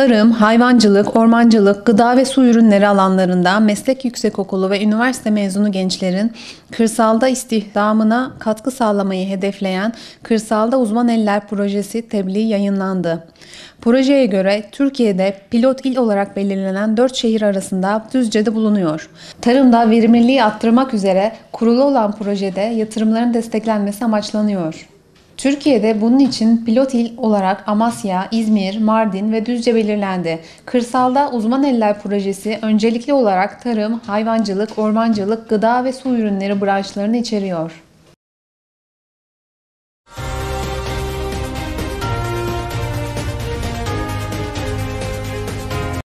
tarım, hayvancılık, ormancılık, gıda ve su ürünleri alanlarında meslek yüksekokulu ve üniversite mezunu gençlerin kırsalda istihdamına katkı sağlamayı hedefleyen Kırsalda Uzman Eller Projesi tebliği yayınlandı. Projeye göre Türkiye'de pilot il olarak belirlenen 4 şehir arasında Düzce'de bulunuyor. Tarımda verimliliği arttırmak üzere kurulu olan projede yatırımların desteklenmesi amaçlanıyor. Türkiye'de bunun için pilot il olarak Amasya, İzmir, Mardin ve Düzce belirlendi. Kırsalda Uzman Eller Projesi öncelikli olarak tarım, hayvancılık, ormancılık, gıda ve su ürünleri branşlarını içeriyor.